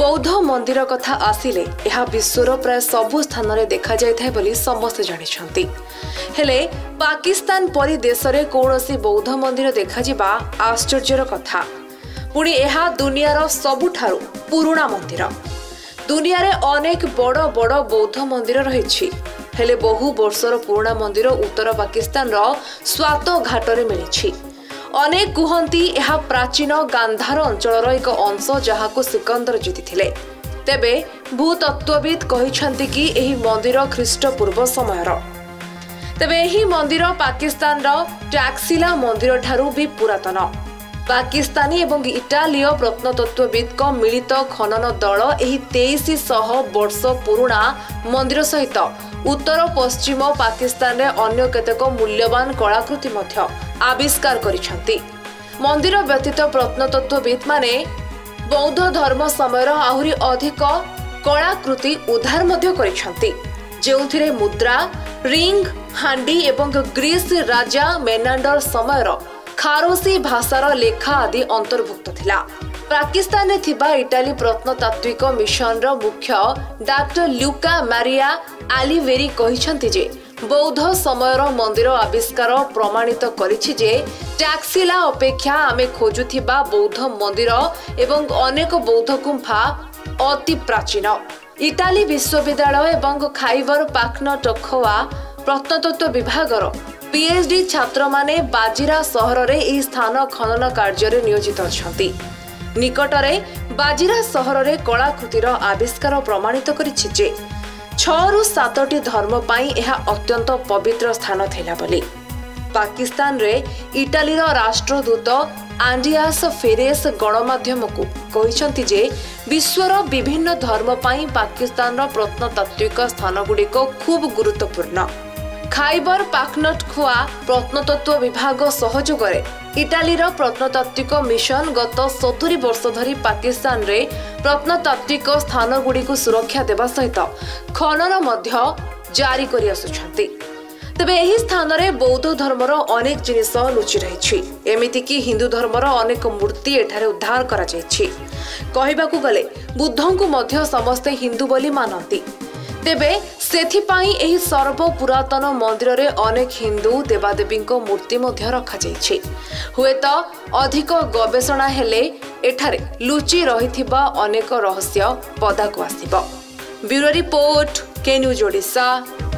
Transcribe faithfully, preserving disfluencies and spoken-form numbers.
बौद्ध मंदिर कथा आसिले यह विश्वर प्राय सबु स्थान में देखा जाए बोली समस्त जानी। हेले पाकिस्तान परी देश में कौन सी बौद्ध मंदिर देखा आश्चर्यर कथा। पुणी यह दुनियार सबुठारु पुराणा मंदिर। दुनिया रे अनेक बड़ बड़ बौद्ध मंदिर रही, हेले बहु वर्षर पुराणा मंदिर उत्तर पाकिस्तान स्वात घाट में मिली। अनेक कहती यह प्राचीन गांधार अंचल एक अंश जहाँ को सिकंदर जीति। तेबे भूतत्वविद कहते कि यह मंदिर ख्रीष्टपूर्व समयर। तेबे यह मंदिर पाकिस्तान टैक्सिला मंदिर ठारू भी पुरातन। पाकिस्तानी और इटालीय प्रत्नतत्वविद मिलित खनन दल यह तेईस सौ वर्ष पुराणा मंदिर सहित उत्तर पश्चिम पाकिस्तान में अन्य केतेक मूल्यवान कलाकृति मध्य आविष्कार करिछन्ति। मंदिर व्यतीत प्रत्नतत्वविद माने बौद्ध धर्म समय आहुरी अधिक कलाकृति उद्धार मध्य करिछन्ति, जेउथिरे मुद्रा, रिंग, हांडी एवं ग्रीस राजा मेनांडर समय खारोशी भाषार लेखा आदि अंतर्भुक्त थिला। पाकिस्तान में थिबा इटाली प्रत्नतात्विक मिशन मुख्य डॉक्टर लुका मारिया आलिवेरी कहिसेंति जे बौद्ध समयर मंदिर आविष्कार प्रमाणित करिछि जे टैक्सिला अपेक्षा आमे खोजुथिबा बौद्ध मंदिर एवं अनेक बौद्ध गुंफा अति प्राचीन। इटाली विश्वविद्यालय एवं खाइबर पाखनटखवा प्रत्नतत्व विभागर पीएचडी छात्र माने बाजीरा सहर रे ई स्थान खनन कार्य रे नियोजित अछंती। निकटरे बाजीरा सहर रे कलाकृतिर आविष्कार प्रमाणित करिछि जे छरु सातटी धर्म पाई यह अत्यंत पवित्र स्थान थिला बोली। पाकिस्तान रे इटालीर राष्ट्रदूत आंडियास फेरेस गणमाध्यम को कहिसेंति जे विश्वर विभिन्न धर्म पाई पाकिस्तान प्रत्नतात्विक स्थान गुड़िक खूब गुरुत्वपूर्ण। खाइबर पाखनटखवा प्रत्नतत्व विभाग सहयोग में इटालीर प्रत्नतात्विक मिशन गत सत्तरी वर्ष धरी पाकिस्तान रे प्रत्नतात्विक स्थान गुड़िक सुरक्षा देवा सहित खनन मध्य जारी करि आसुछन्ति। तेबे एही स्थान रे बौद्ध धर्मर अनेक जिनिष लुचि रही। एमिति कि हिंदू धर्मर अनेक मूर्ति एठारे उद्धार करा जायछि। कहिबाकु गले बुद्धंकु मध्य समस्ते हिंदू बोली मानन्ति। तेबे सेथिपाई एही सर्व पुरातन मंदिर रे अनेक हिंदू देवादेवी मूर्ति रखा जाइछि। हुएत अधिक गवेषणा हेले एठारे लुचि रहिथिबा अनेक रहस्य पदाकु आसिबो। Bureau report K news Odisha.